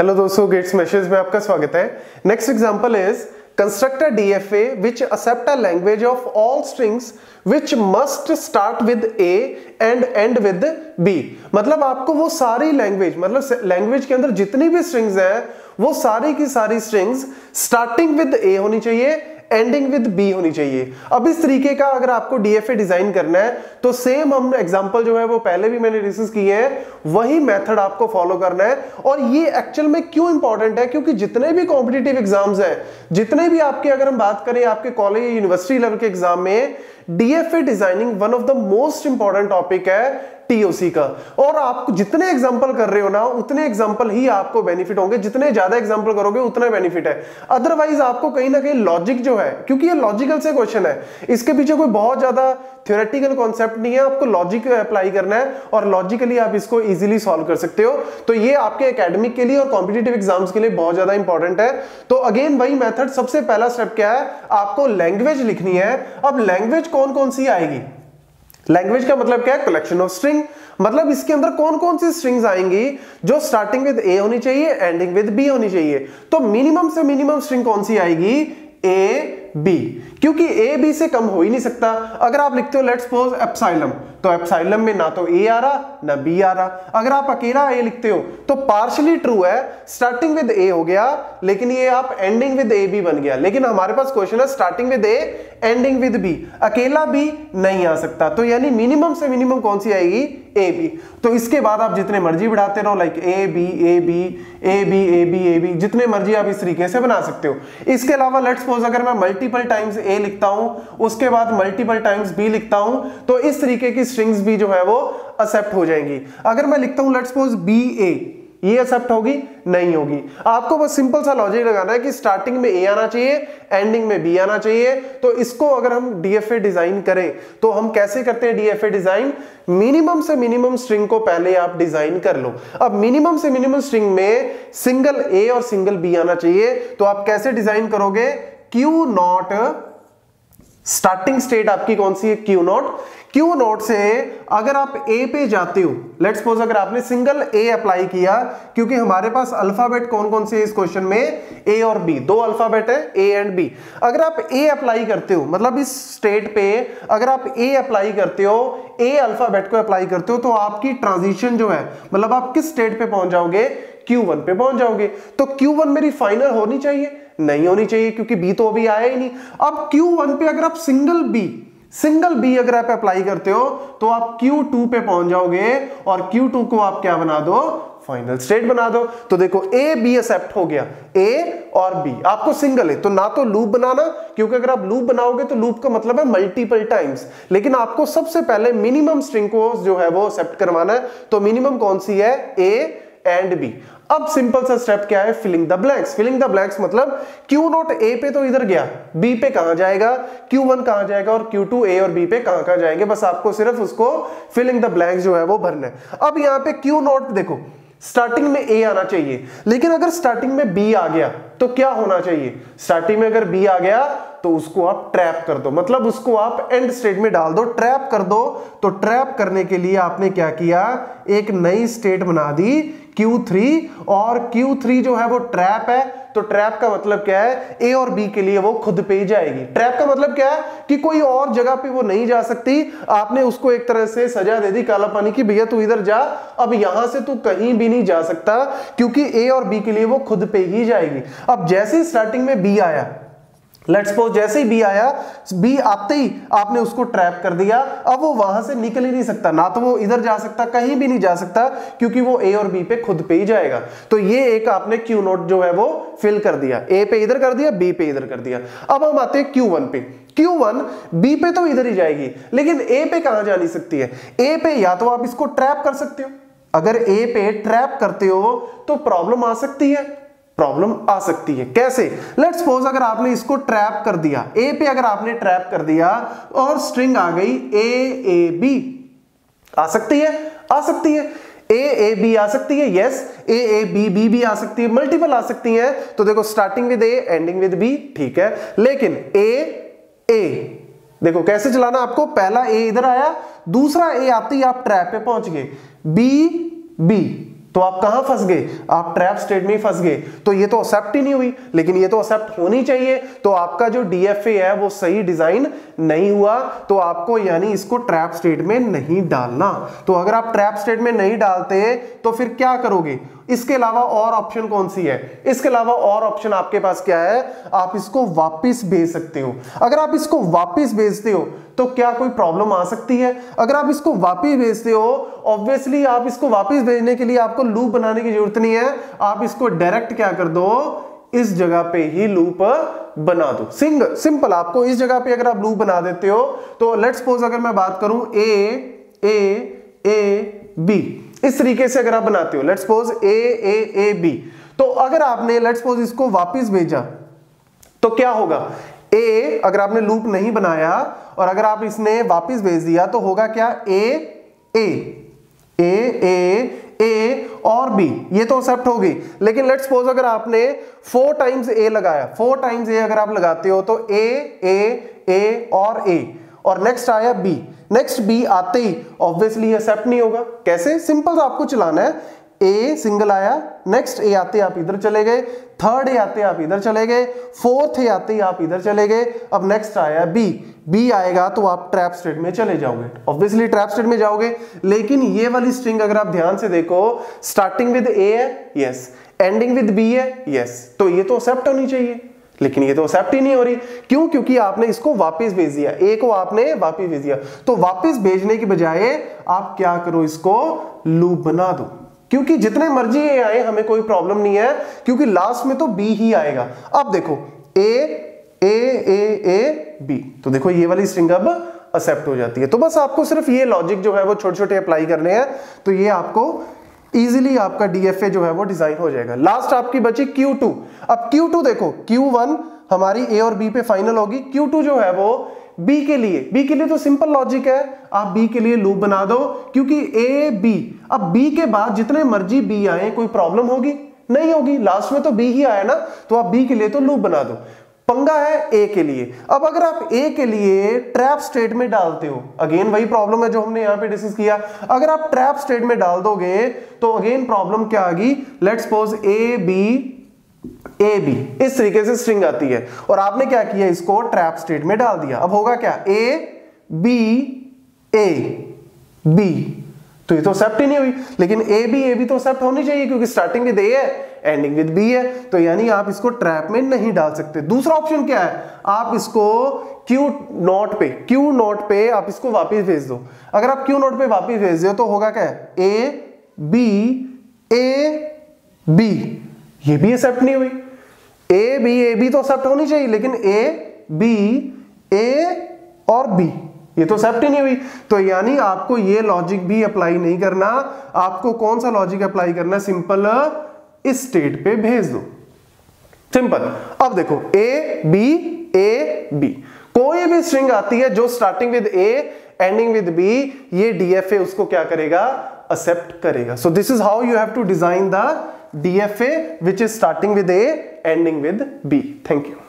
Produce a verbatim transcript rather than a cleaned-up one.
Hello दोस्तों, gate smashers में आपका स्वागत है। Next example is construct a D F A which accept a language of all strings which must start with A and end with B। मतलब आपको वो सारी लैंग्वेज मतलब लैंग्वेज के अंदर जितनी भी स्ट्रिंग्स हैं वो सारी की सारी स्ट्रिंग्स स्टार्टिंग विद A होनी चाहिए, एंडिंग विद B होनी चाहिए। अब इस तरीके का अगर आपको D F A डिजाइन करना है तो सेम हम एग्जांपल जो है वो पहले भी मैंने डिस्कस किए हैं, वही मेथड आपको फॉलो करना है। और ये एक्चुअल में क्यों इंपॉर्टेंट है, क्योंकि जितने भी कॉम्पिटिटिव एग्जाम्स हैं, जितने भी आपके अगर हम बात करें आपके कॉलेज यूनिवर्सिटी लेवल के एग्जाम में D F A designing one of the most important topic है T O C का। और आप जितने एग्जांपल कर रहे हो ना उतने एग्जांपल ही आपको बेनिफिट होंगे, जितने ज्यादा एग्जांपल करोगे उतना बेनिफिट है। अदरवाइज आपको कहीं ना कहीं लॉजिक जो है, क्योंकि ये लॉजिकल से क्वेश्चन है, इसके पीछे कोई बहुत ज्यादा थ्योरेटिकल कॉन्सेप्ट नहीं है, आपको लॉजिक अप्लाई करना है और लॉजिकली आप इसको इजीली सॉल्व कर सकते हो। तो ये आपके एकेडमिक के लिए और कॉम्पिटिटिव एग्जाम्स के लिए बहुत ज्यादा इंपॉर्टेंट है। तो अगेन वही मेथड, सबसे पहला स्टेप क्या है, आपको लैंग्वेज लिखनी है। अब लैंग्वेज कौन कौन सी आएगी, लैंग्वेज का मतलब क्या है, कलेक्शन ऑफ स्ट्रिंग। मतलब इसके अंदर कौन कौन सी स्ट्रिंग्स आएंगी जो स्टार्टिंग विद ए होनी चाहिए, एंडिंग विद बी होनी चाहिए। तो मिनिमम से मिनिमम स्ट्रिंग कौन सी आएगी, ए बी, क्योंकि ए बी से कम हो ही नहीं सकता। अगर आप लिखते हो लेट्स सपोज एप्सिलम, तो एप्सिलम में ना तो ए आ रहा ना बी आ रहा। अगर आप अकेला ए लिखते हो तो पार्शियली ट्रू है, स्टार्टिंग विद ए हो गया लेकिन ये आप एंडिंग विद ए बी बन गया। लेकिन हमारे पास क्वेश्चन है starting with A ending with B, अकेला बी नहीं आ सकता। तो यानी मिनिमम से मिनिमम कौन सी आएगी, ए बी। तो इसके बाद आप जितने मर्जी बढ़ाते रहो, like A B A B A B A B A B, जितने मर्जी आप इस तरीके से बना सकते हो। इसके अलावा लेट्स सपोज अगर मैं मल्टीपल टाइम्स ए लिखता हूं, उसके बाद मल्टीपल टाइम्स बी लिखता हूं, तो इस तरीके की स्ट्रिंग्स भी जो है वो एक्सेप्ट हो जाएंगी। अगर मैं लिखता हूं लेट्स सपोज बी ए, ये एक्सेप्ट होगी नहीं होगी। आपको बस सिंपल सा लॉजिक लगाना है कि स्टार्टिंग में ए आना चाहिए, एंडिंग में बी आना चाहिए। तो इसको अगर हम D F A डिजाइन करें तो हम कैसे करते हैं D F A design, minimum से मिनिमम स्ट्रिंग को पहले आप डिजाइन कर लो। अब मिनिमम से मिनिमम स्ट्रिंग में सिंगल ए और सिंगल बी आना चाहिए, तो आप कैसे डिजाइन करोगे, क्यू नॉट, स्टार्टिंग स्टेट आपकी कौन सी है, क्यू नॉट। क्यू नॉट से अगर आप ए पे जाते हो, लेट्स सपोज अगर आपने सिंगल ए अप्लाई किया, क्योंकि हमारे पास अल्फाबेट कौन कौन से है इस क्वेश्चन में, ए और बी, दो अल्फाबेट है ए एंड बी। अगर आप ए अप्लाई करते हो मतलब इस स्टेट पे अगर आप ए अप्लाई करते हो, ए अल्फाबेट को अप्लाई करते हो, तो आपकी ट्रांजिशन जो है मतलब आप किस स्टेट पे पहुंच जाओगे, Q वन पे पहुंच जाओगे। तो Q वन मेरी फाइनल होनी चाहिए, नहीं होनी चाहिए क्योंकि B तो अभी आया ही नहीं। अब Q वन पे अगर आप सिंगल B सिंगल B अगर आप अप्लाई करते हो तो आप Q टू पे पहुंच जाओगे और Q टू को आप क्या बना दो, फाइनल स्टेट बना दो। तो देखो A B एक्सेप्ट हो गया, A और B आपको सिंगल है, तो ना तो लूप बनाना, क्योंकि अगर आप लूप बनाओगे तो लूप का मतलब है मल्टीपल टाइम्स, लेकिन आपको सबसे पहले मिनिमम स्ट्रिंग को जो है वो एक्सेप्ट करवाना है। तो मिनिमम कौन सी है, A एंड बी। अब सिंपल सा स्टेप क्या है, filling the blanks. Filling the blanks मतलब क्यू नॉट ए पे तो इधर गया, बी पे कहां जाएगा, क्यू वन कहां जाएगा और क्यू टू ए और बी पे कहां कहां जाएंगे, बस आपको सिर्फ उसको फिलिंग द ब्लैंक्स जो है वो भरना है। अब यहां पे क्यू नॉट देखो, स्टार्टिंग में ए आना चाहिए, लेकिन अगर स्टार्टिंग में बी आ गया तो क्या होना चाहिए, स्टार्टिंग में अगर बी आ गया तो उसको आप ट्रैप कर दो, मतलब उसको आप एंड स्टेट में डाल दो, ट्रैप कर दो। तो ट्रैप करने के लिए आपने क्या किया, एक नई स्टेट बना दी Q थ्री, और Q थ्री जो है वो ट्रैप है। तो ट्रैप का मतलब क्या है, ए और बी के लिए वो खुद पे ही जाएगी। ट्रैप का मतलब क्या है कि कोई और जगह पे वो नहीं जा सकती, आपने उसको एक तरह से सजा दे दी काला पानी की, भैया तू इधर जा, अब यहां से तू कहीं भी नहीं जा सकता क्योंकि ए और बी के लिए वो खुद पे ही जाएगी। अब जैसे ही स्टार्टिंग में बी आया, लेट्स सपोज जैसे ही बी आया, बी आते ही आपने उसको ट्रैप कर दिया, अब वो वहां से निकल ही नहीं सकता, ना तो वो इधर जा सकता, कहीं भी नहीं जा सकता क्योंकि वो ए और बी पे खुद पे ही जाएगा। तो ये एक आपने क्यू नोट जो है वो फिल कर दिया, ए पे इधर कर दिया, बी पे इधर कर दिया। अब हम आते हैं क्यू वन पे। Q वन B पे तो इधर ही जाएगी लेकिन A पे कहां जा नहीं सकती है, A पे या तो आप इसको ट्रैप कर सकते हो, अगर A पे ट्रैप करते हो तो प्रॉब्लम आ सकती है, प्रॉब्लम आ सकती है। कैसे, लेट्स सपोज अगर आपने इसको ट्रैप कर दिया, A पे अगर आपने ट्रैप कर दिया और स्ट्रिंग आ गई A A B, आ सकती है, आ सकती है, A A B आ सकती है, yes, A A B B भी आ सकती है, मल्टीपल आ सकती है। तो देखो starting with A ending with B, ठीक है, लेकिन A A देखो कैसे चलाना आपको, पहला A इधर आया, दूसरा A आते ही आप ट्रैप पे पहुंच गए, B B तो आप कहां फंस गए? आप ट्रैप स्टेट में ही फंस गए। तो ये तो एक्सेप्ट ही नहीं हुई, लेकिन ये तो एक्सेप्ट होनी चाहिए। तो आपका जो डीएफए है वो सही डिजाइन नहीं हुआ, तो आपको यानी इसको ट्रैप स्टेट में नहीं डालना। तो अगर आप ट्रैप स्टेट में नहीं डालते तो फिर क्या करोगे? इसके अलावा और ऑप्शन कौन सी है? इसके अलावा और ऑप्शन आपके पास क्या है? आप इसको वापस भेज सकते हो। अगर आप इसको वापस भेजते हो तो क्या कोई प्रॉब्लम आ सकती है? अगर आप इसको वापस भेजते हो, ऑब्वियसली आप इसको वापस भेजने के लिए आपको लूप बनाने की जरूरत नहीं है, आप इसको डायरेक्ट क्या कर दो, इस जगह पे ही लूप बना दो। सिंग सिंपल आपको इस जगह पे अगर आप लूप बना देते हो तो लेट्स सपोज अगर मैं बात करूं ए ए ए बी, इस तरीके से अगर आप बनाते हो, let's suppose A A A B, तो अगर आपने लेट्स सपोज इसको वापस भेजा तो क्या होगा? ए अगर आपने लूप नहीं बनाया और अगर आप इसने वापस भेज दिया तो होगा क्या? ए ए ए ए ए और बी, ये तो एक्सेप्ट होगी। लेकिन लेट्स सपोज अगर आपने फोर टाइम्स ए लगाया, फोर टाइम्स ए अगर आप लगाते हो तो ए ए ए और ए, और नेक्स्ट आया बी, नेक्स्ट बी आते ही ऑब्वियसली एक्सेप्ट नहीं होगा। कैसे? सिंपल सा आपको चलाना है, ए सिंगल आया, नेक्स्ट ए आते आप इधर चले गए, थर्ड ए आते आप इधर चले गए, फोर्थ ए आते ही आप इधर चले गए, अब नेक्स्ट आया बी, बी आएगा तो आप ट्रैप स्टेट में चले जाओगे, ऑब्वियसली ट्रैप स्टेट में जाओगे। लेकिन ये वाली स्ट्रिंग अगर आप ध्यान से देखो, स्टार्टिंग विद ए है, यस, एंडिंग विद बी है, यस, तो ये तो एक्सेप्ट होनी चाहिए, लेकिन ये तो एक्सेप्ट ही नहीं हो रही। क्यों? क्योंकि आपने इसको वापस भेज दिया, ए को आपने वापस भेज दिया। तो वापस भेजने की बजाय आप क्या करो, इसको लूप बना दो, क्योंकि जितने मर्जी ए आए हमें कोई प्रॉब्लम नहीं है, क्योंकि लास्ट में तो बी ही आएगा। अब देखो ए ए ए ए बी, तो देखो ये वाली स्ट्रिंग अब एक्सेप्ट हो जाती है। तो बस आपको सिर्फ ये लॉजिक जो है वो छोटे छोटे अप्लाई करने हैं, तो ये आपको इजीली आपका डीएफए जो है वो डिजाइन हो जाएगा। लास्ट आपकी बची क्यू टू। अब क्यू टू देखो, क्यू वन हमारी ए और बी पे फाइनल होगी, क्यू टू जो है वो बी के लिए, बी के लिए तो सिंपल लॉजिक है, आप बी के लिए लूप बना दो, क्योंकि ए बी, अब बी के बाद जितने मर्जी बी आए कोई प्रॉब्लम होगी नहीं होगी, लास्ट में तो बी ही आया ना, तो आप बी के लिए तो लूप बना दो। पंगा है ए के लिए। अब अगर आप ए के लिए ट्रैप स्टेट में डालते हो, अगेन वही प्रॉब्लम है जो हमने यहाँ पे डिस्कस किया, अगर आप ट्रैप स्टेट में डाल दोगे तो अगेन प्रॉब्लम क्या आएगी? Let's suppose A B A B, इस तरीके से स्ट्रिंग आती है और आपने क्या किया, इसको ट्रैप स्टेट में डाल दिया। अब होगा क्या? ए बी ए बी, तो ये तो एक्सेप्ट ही नहीं हुई, लेकिन ए बी ए बी तो एक्सेप्ट होनी चाहिए, क्योंकि स्टार्टिंग विद ए है, एंडिंग विद बी है, तो यानी आप इसको ट्रैप में नहीं डाल सकते। दूसरा ऑप्शन क्या है? आप इसको क्यू नॉट पे क्यू नॉट पे आप इसको वापस भेज दो। अगर आप क्यू नॉट पे वापस भेज दो तो होगा क्या? ए बी ए बी, ये भी एक्सेप्ट नहीं हुई। ए बी ए बी तो एक्सेप्ट होनी चाहिए, लेकिन ए बी ए और बी, ये तो एक्सेप्ट ही नहीं हुई। तो यानी आपको ये लॉजिक भी अप्लाई नहीं करना, आपको कौन सा लॉजिक अप्लाई करना? सिंपल, इस स्टेट पे भेज दो, सिंपल। अब देखो ए बी ए बी, कोई भी स्ट्रिंग आती है जो starting with A ending with B, ये डीएफए उसको क्या करेगा? एक्सेप्ट करेगा। So this is how you have to design the D F A which is starting with A, ending with B. Thank you.